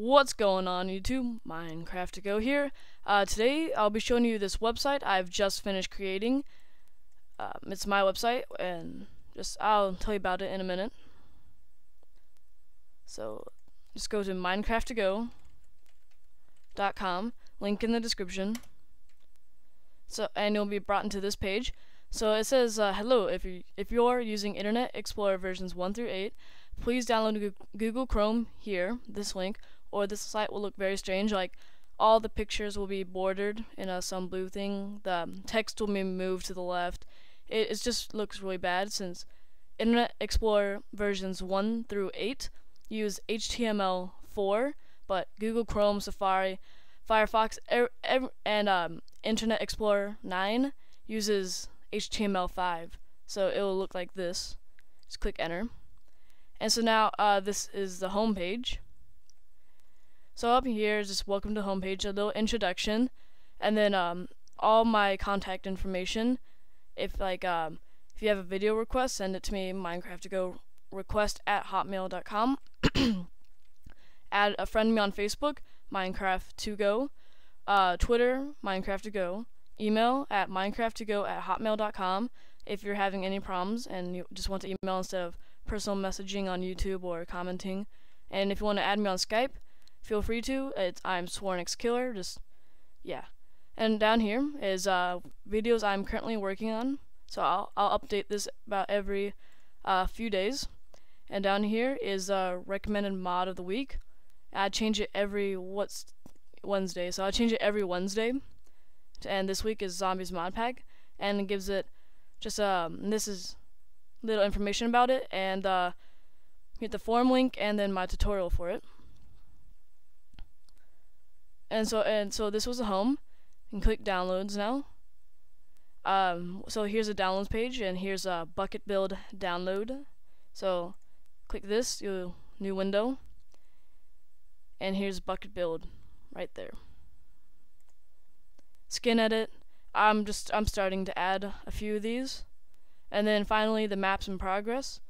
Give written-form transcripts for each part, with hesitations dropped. What's going on YouTube? Minecraftico here. Today I'll be showing you this website I've just finished creating. It's my website and I'll tell you about it in a minute. So just go to minecraftico.com, link in the description. So and you'll be brought into this page. So it says hello, if you're using Internet Explorer versions 1 through 8, please download Google Chrome here, this link, or this site will look very strange. Like, all the pictures will be bordered in some blue thing, the text will be moved to the left. It just looks really bad since Internet Explorer versions 1 through 8 use HTML4, but Google Chrome, Safari, Firefox, and Internet Explorer 9 uses HTML5, so it will look like this. Just click enter. And so now this is the home page. So up here is just welcome to home page, a little introduction, and then all my contact information. If if you have a video request, send it to me, Minecraftico request@hotmail.com. Add a friend me on Facebook, Minecraftico, Twitter, Minecraftico, email at Minecraftico@hotmail.com. If you're having any problems and you just want to email instead of personal messaging on YouTube or commenting. And if you want to add me on Skype, feel free to. I'm SwornXKiller, yeah. And down here is videos I'm currently working on, so I'll update this about every few days. And down here is recommended mod of the week. I change it every Wednesday, so I change it every Wednesday. And this week is Zombies Mod Pack, and it gives it just this is little information about it, and hit the forum link and then my tutorial for it. And so this was the home, and click downloads now. So here's a downloads page, and here's a bucket build download. So click this, your new window, and here's bucket build right there. Skin edit. I'm starting to add a few of these. And then finally the maps in progress.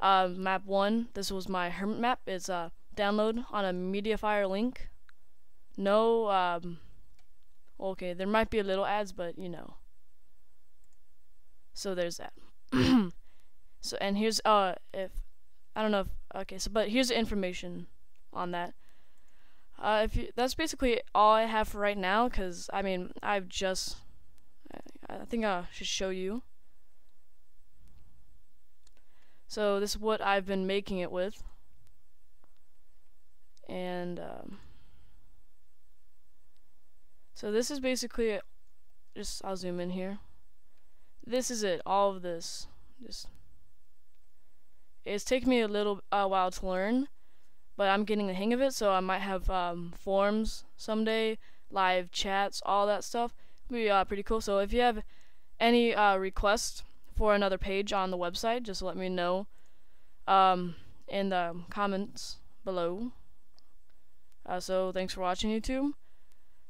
Map 1, this was my hermit map. It's download on a MediaFire link. No, okay, there might be a little ads, but you know. So there's that. So and here's but here's the information on that. That's basically all I have for right now, cuz I mean, I think I should show you. So this is what I've been making it with, and so this is basically it. I'll zoom in here. This is it. All of this. It's taken me a little while to learn, but I'm getting the hang of it. So I might have forums someday, live chats, all that stuff. It'll be pretty cool. So if you have any requests for another page on the website, just let me know in the comments below. So thanks for watching YouTube.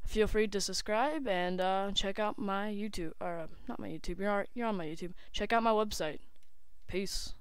Feel free to subscribe and check out my YouTube, or not my YouTube, you're on my YouTube. Check out my website. Peace.